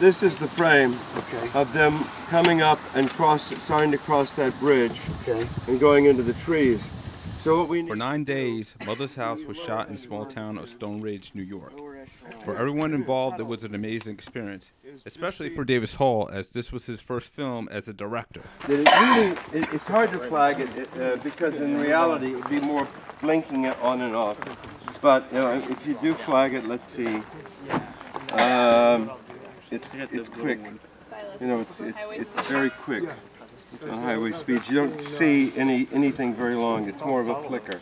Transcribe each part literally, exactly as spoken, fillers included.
This is the frame okay. of them coming up and cross, trying to cross that bridge okay. and going into the trees. So what we need For nine days, Mother's House was shot in the small town of Stone Ridge, New York. For everyone involved, it was an amazing experience, especially for Davis Hall, as this was his first film as a director. It really, it, it's hard to flag it uh, because in reality it would be more blinking it on and off. But you know, if you do flag it, let's see. Um, it's it's quick. You know, it's it's it's very quick. On highway speeds, you don't see any anything very long. It's more of a flicker.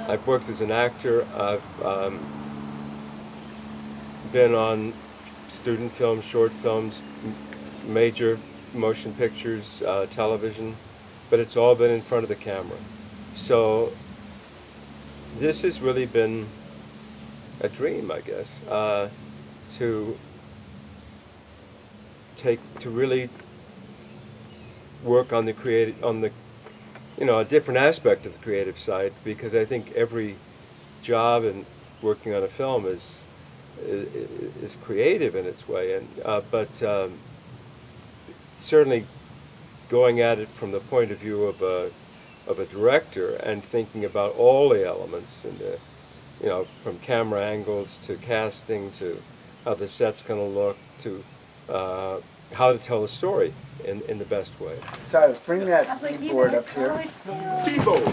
I've worked as an actor. I've um, been on student films, short films, m major motion pictures, uh, television, but it's all been in front of the camera. So this has really been a dream, I guess, uh, to take to really work on the creative, on the you know, a different aspect of the creative side, because I think every job in working on a film is. is creative in its way, and uh, but um, certainly going at it from the point of view of a of a director and thinking about all the elements and the, you know, from camera angles to casting to how the set's going to look to uh, how to tell the story in in the best way. Silas, bring that keyboard like, up here. Keyboard.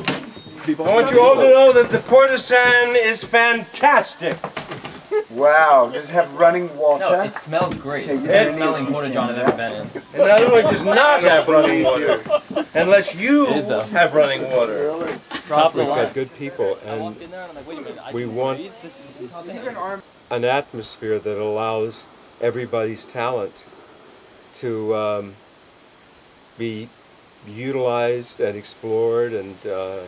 Keyboard. I want you all to know that the Port-A-San is fantastic. Wow, does it have running water? No, it smells great. Okay, it's smelling Port-A-San I've ever been in. And that one does not have running water. Unless you have running water. Really? Probably. We've got good people, and we want an atmosphere that allows everybody's talent to um, be utilized and explored, and uh,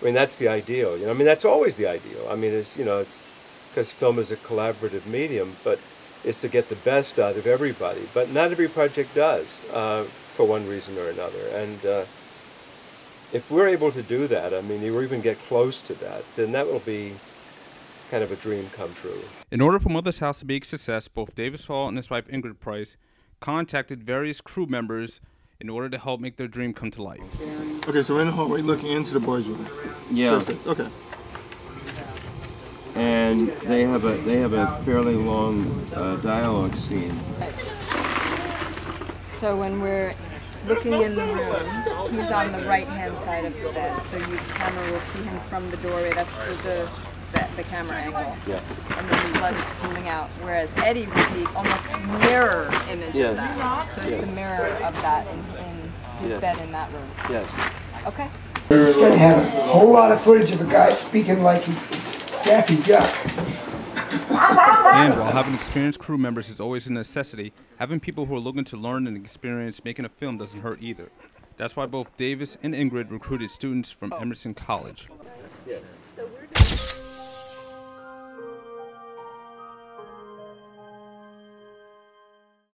I mean, that's the ideal. You know, I mean, that's always the ideal. I mean, it's, you know, it's because film is a collaborative medium, but it's to get the best out of everybody. But not every project does, uh, for one reason or another. And uh, if we're able to do that, I mean, or even get close to that, then that will be kind of a dream come true. In order for Mother's House to be a success, both Davis Hall and his wife Ingrid Price contacted various crew members in order to help make their dream come to life. Okay, so in the hallway, looking into the boys' room. Yeah. Perfect. Okay. And they have a they have a fairly long uh, dialogue scene. So when we're looking in the room, he's on the right hand side of the bed, so you camera will see him from the doorway. That's the the, the, the camera angle. Yeah. And then the blood is pooling out, whereas Eddie would be almost mirror image yes. of that. So it's yes. the mirror of that in, in his yes. bed in that room. Yes. Okay. We're just gonna have a whole lot of footage of a guy speaking like he's Daffy Duck. And while having experienced crew members is always a necessity, having people who are looking to learn and experience making a film doesn't hurt either. That's why both Davis and Ingrid recruited students from Emerson College.